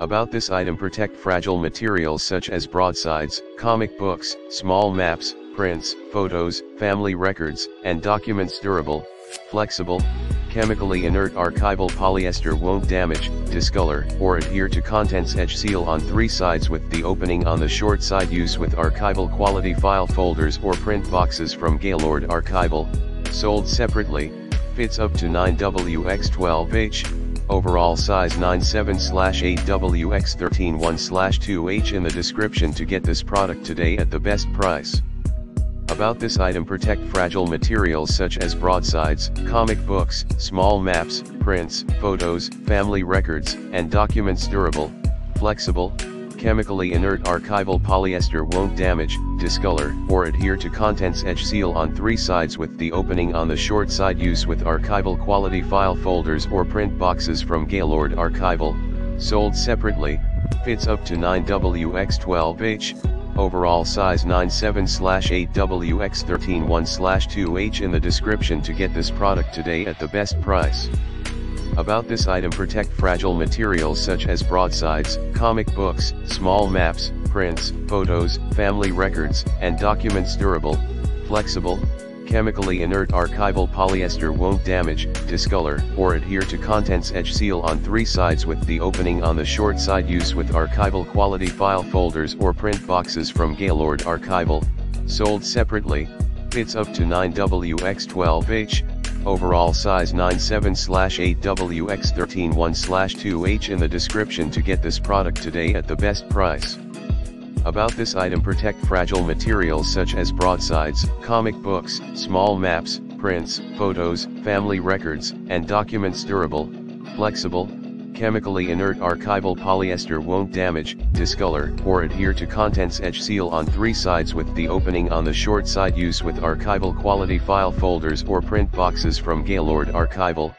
About this item: protect fragile materials such as broadsides, comic books, small maps, prints, photos, family records, and documents. Durable, flexible, chemically inert archival polyester won't damage, discolor, or adhere to contents. Edge seal on 3 sides with the opening on the short side. Use with archival quality file folders or print boxes from Gaylord Archival, sold separately. Fits up to 9 WX 12H, overall size 97/8 WX 13 1/2H. In the description to get this product today at the best price. About this item: protect fragile materials such as broadsides, comic books, small maps, prints, photos, family records, and documents. Durable, flexible, chemically inert archival polyester won't damage, discolor, or adhere to contents. Edge seal on 3 sides with the opening on the short side. Use with archival quality file folders or print boxes from Gaylord Archival, sold separately. Fits up to 9 WX 12H, overall size 97/8 WX 13 1/2H. In the description to get this product today at the best price. About this item: protect fragile materials such as broadsides, comic books, small maps, prints, photos, family records, and documents. Durable, flexible, chemically inert archival polyester won't damage, discolor, or adhere to contents. Edge seal on 3 sides with the opening on the short side. Use with archival quality file folders or print boxes from Gaylord Archival, sold separately. Fits up to 9 WX 12H, overall size 97/8 WX 13 1/2H. In the description to get this product today at the best price. About this item: protect fragile materials such as broadsides, comic books, small maps, prints, photos, family records, and documents. Durable, flexible, chemically inert archival polyester won't damage, discolor, or adhere to contents. Edge seal on 3 sides with the opening on the short side. Use with archival quality file folders or print boxes from Gaylord Archival,